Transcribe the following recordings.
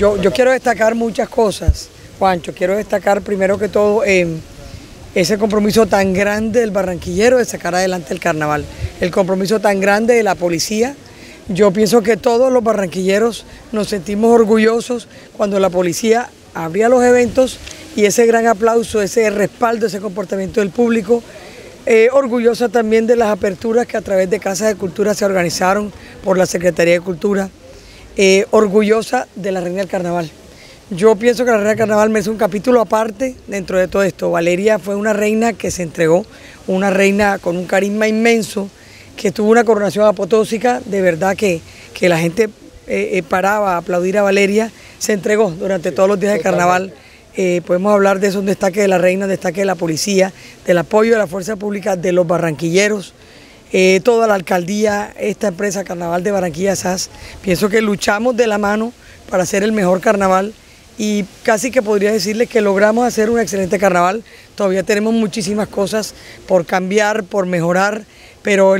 yo quiero destacar muchas cosas, Juancho. Quiero destacar primero que todo ese compromiso tan grande del barranquillero de sacar adelante el carnaval, el compromiso tan grande de la policía. Yo pienso que todos los barranquilleros nos sentimos orgullosos cuando la policía abría los eventos y ese gran aplauso, ese respaldo, ese comportamiento del público. Orgullosa también de las aperturas que a través de Casas de Cultura se organizaron por la Secretaría de Cultura. Orgullosa de la Reina del Carnaval. Yo pienso que la Reina del Carnaval merece un capítulo aparte dentro de todo esto. Valeria fue una reina que se entregó, una reina con un carisma inmenso, que tuvo una coronación apotósica, de verdad que la gente paraba a aplaudir a Valeria, se entregó durante todos los días de carnaval. Podemos hablar de eso, un destaque de la reina, un destaque de la policía, del apoyo de la fuerza pública, de los barranquilleros, toda la alcaldía, esta empresa Carnaval de Barranquilla SAS. Pienso que luchamos de la mano para hacer el mejor carnaval y casi que podría decirles que logramos hacer un excelente carnaval. Todavía tenemos muchísimas cosas por cambiar, por mejorar, pero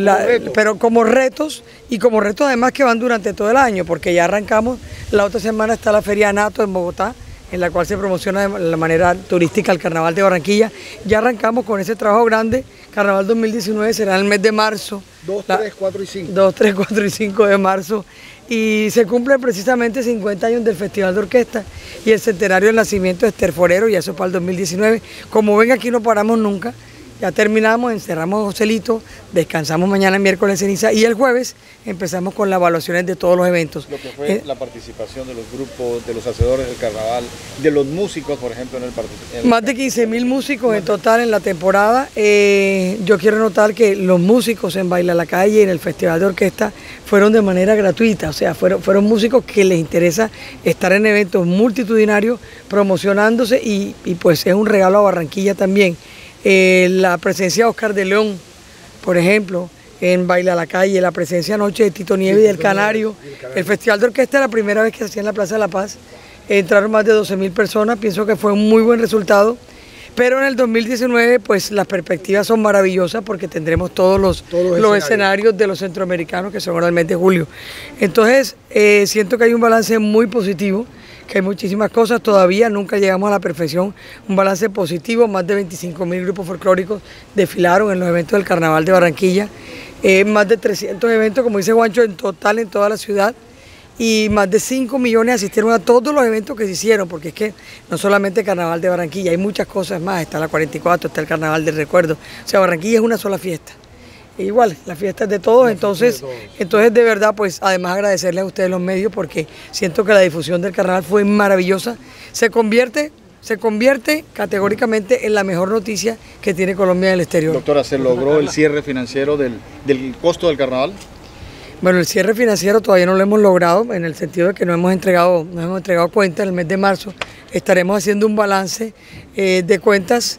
como retos, y como retos además que van durante todo el año, porque ya arrancamos, la otra semana está la Feria Nato en Bogotá, en la cual se promociona de la manera turística el Carnaval de Barranquilla. Ya arrancamos con ese trabajo grande. Carnaval 2019 será en el mes de marzo. 2, 3, 4 y 5. 2, 3, 4 y 5 de marzo. Y se cumplen precisamente 50 años del Festival de Orquesta y el centenario del nacimiento de Esther Forero, y eso para el 2019. Como ven, aquí no paramos nunca. Ya terminamos, encerramos a Joselito, descansamos mañana miércoles ceniza y el jueves empezamos con las evaluaciones de todos los eventos. Lo que fue la participación de los grupos, de los hacedores del carnaval, de los músicos, por ejemplo, en el partido. Más de 15.000 músicos en total en la temporada. Yo quiero notar que los músicos en Baila la Calle, en el Festival de Orquesta, fueron de manera gratuita, o sea, fueron músicos que les interesa estar en eventos multitudinarios, promocionándose, y pues es un regalo a Barranquilla también. La presencia de Oscar de León, por ejemplo, en Baila la Calle, la presencia anoche de Tito Nieves y del Canario. El Festival de Orquesta era la primera vez que se hacía en la Plaza de la Paz. Entraron más de 12.000 personas, pienso que fue un muy buen resultado. Pero en el 2019, pues las perspectivas son maravillosas porque tendremos todos los escenarios de los centroamericanos, que son ahora el mes de julio. Entonces, siento que hay un balance muy positivo, que hay muchísimas cosas, todavía nunca llegamos a la perfección, un balance positivo, más de 25.000 grupos folclóricos desfilaron en los eventos del Carnaval de Barranquilla, más de 300 eventos, como dice Guancho, en total en toda la ciudad, y más de 5 millones asistieron a todos los eventos que se hicieron, porque es que no solamente Carnaval de Barranquilla, hay muchas cosas más, está la 44, está el Carnaval del Recuerdo, o sea, Barranquilla es una sola fiesta. Igual, las fiestas de todos, entonces de verdad, pues además agradecerles a ustedes los medios, porque siento que la difusión del carnaval fue maravillosa. Se convierte categóricamente en la mejor noticia que tiene Colombia en el exterior. Doctora, ¿se logró el cierre financiero del costo del carnaval? Bueno, el cierre financiero todavía no lo hemos logrado, en el sentido de que no hemos entregado cuentas. En el mes de marzo estaremos haciendo un balance de cuentas.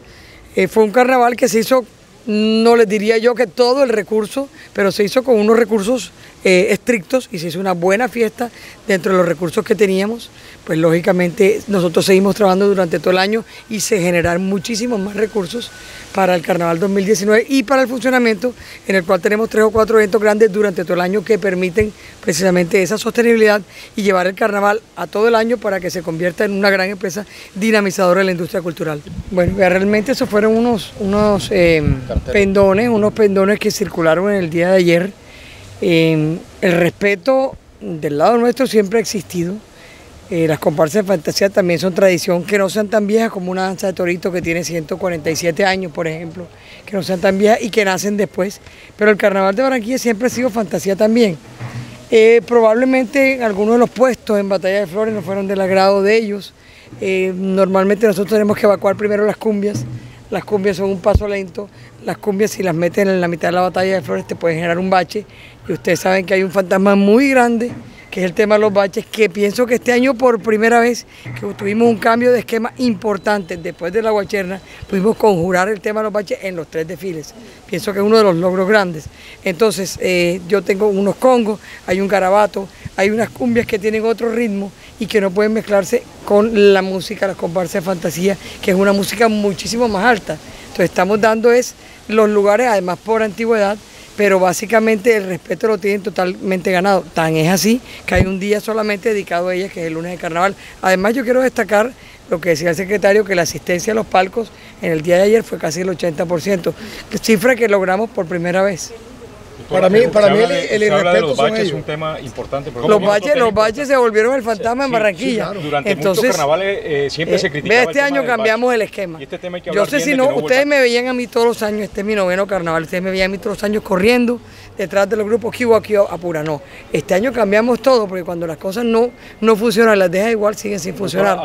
Fue un carnaval que se hizo, no les diría yo que todo el recurso, pero se hizo con unos recursos estrictos y se hizo una buena fiesta dentro de los recursos que teníamos. Pues lógicamente nosotros seguimos trabajando durante todo el año y se generaron muchísimos más recursos para el Carnaval 2019 y para el funcionamiento, en el cual tenemos 3 o 4 eventos grandes durante todo el año que permiten precisamente esa sostenibilidad y llevar el carnaval a todo el año para que se convierta en una gran empresa dinamizadora de la industria cultural. Bueno, realmente esos fueron unos pendones que circularon en el día de ayer. El respeto del lado nuestro siempre ha existido. Las comparsas de fantasía también son tradición, que no sean tan viejas como una danza de torito que tiene 147 años, por ejemplo, que no sean tan viejas y que nacen después. Pero el Carnaval de Barranquilla siempre ha sido fantasía también. Probablemente en algunos de los puestos en Batalla de Flores no fueron del agrado de ellos. Normalmente nosotros tenemos que evacuar primero las cumbias. Las cumbias son un paso lento, las cumbias si las meten en la mitad de la Batalla de Flores te pueden generar un bache, y ustedes saben que hay un fantasma muy grande, que es el tema de los baches, que pienso que este año por primera vez que tuvimos un cambio de esquema importante, después de la Guacherna pudimos conjurar el tema de los baches en los 3 desfiles, pienso que es uno de los logros grandes. Entonces yo tengo unos congos, hay un garabato, hay unas cumbias que tienen otro ritmo y que no pueden mezclarse con la música, las comparsas de fantasía, que es una música muchísimo más alta. Entonces estamos dando los lugares, además por antigüedad, pero básicamente el respeto lo tienen totalmente ganado. Tan es así que hay un día solamente dedicado a ellas, que es el lunes de carnaval. Además, yo quiero destacar lo que decía el secretario, que la asistencia a los palcos en el día de ayer fue casi el 80%, cifra que logramos por primera vez. Para mí el irrespeto son ellos. Es un tema importante. Los baches se volvieron el fantasma en Barranquilla. Sí, claro. Entonces, durante muchos carnavales siempre se criticaba. Este año cambiamos el esquema. Y este tema hay que hablar. Yo sé si no, ustedes me veían a mí todos los años, este es mi noveno carnaval, ustedes me veían a mí todos los años corriendo detrás de los grupos Kiwaki, Apura. No, este año cambiamos todo, porque cuando las cosas no funcionan, las dejas igual, siguen sin funcionar.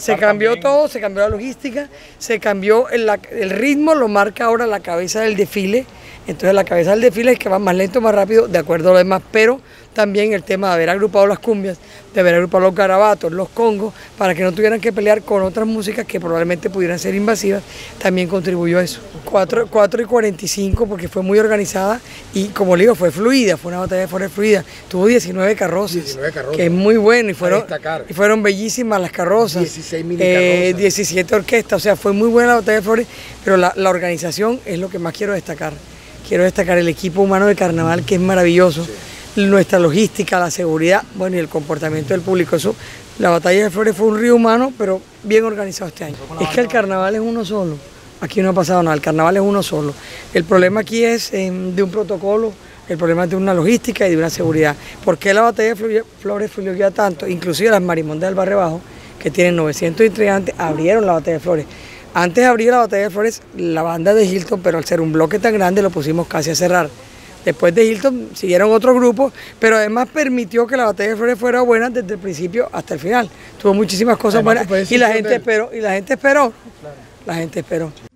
Se cambió todo, se cambió la logística, se cambió el ritmo, lo marca ahora la cabeza del desfile. Entonces la cabeza del desfile es que va más lento, más rápido, de acuerdo a lo demás, pero también el tema de haber agrupado las cumbias, de haber agrupado los garabatos, los congos, para que no tuvieran que pelear con otras músicas que probablemente pudieran ser invasivas, también contribuyó a eso. 4:45, porque fue muy organizada y, como le digo, fue fluida, fue una batalla de flores fluida. Tuvo 19 carrozas, que es muy bueno, y fueron bellísimas las carrozas, 16 mini carrozas. 17 orquestas, o sea, fue muy buena la batalla de flores, pero la organización es lo que más quiero destacar. Quiero destacar el equipo humano de carnaval, que es maravilloso, sí. Nuestra logística, la seguridad, bueno, y el comportamiento del público. Eso, la batalla de Flores fue un río humano, pero bien organizado este año. Es que el carnaval es uno solo, aquí no ha pasado nada, el carnaval es uno solo. El problema aquí es de un protocolo, el problema es de una logística y de una seguridad. ¿Por qué la batalla de Flores fluyó ya tanto? Inclusive las marimondas del Barrebajo, que tienen 900 integrantes, abrieron la batalla de Flores. Antes de abrir la batalla de Flores, la banda de Hilton, pero al ser un bloque tan grande lo pusimos casi a cerrar. Después de Hilton siguieron otros grupos, pero además permitió que la batalla de Flores fuera buena desde el principio hasta el final. Tuvo muchísimas cosas buenas y la gente esperó. La gente esperó.